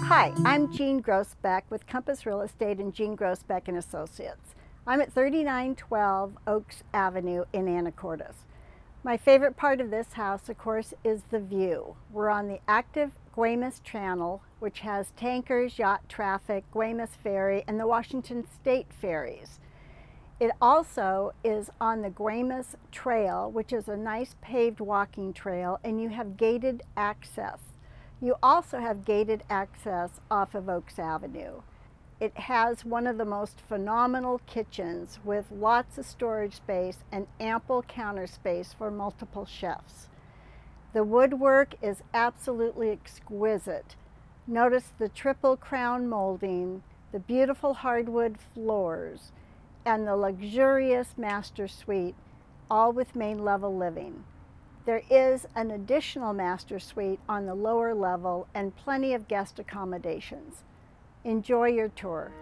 Hi, I'm Jean Groesbeck with Compass Real Estate and Jean Groesbeck and Associates. I'm at 3912 Oakes Avenue in Anacortes. My favorite part of this house, of course, is the view. We're on the active Guemes Channel, which has tankers, yacht traffic, Guemes Ferry, and the Washington State Ferries. It also is on the Guemes Trail, which is a nice paved walking trail, and you have gated access. You also have gated access off of Oakes Avenue. It has one of the most phenomenal kitchens with lots of storage space and ample counter space for multiple chefs. The woodwork is absolutely exquisite. Notice the triple crown molding, the beautiful hardwood floors, and the luxurious master suite, all with main level living. There is an additional master suite on the lower level and plenty of guest accommodations. Enjoy your tour.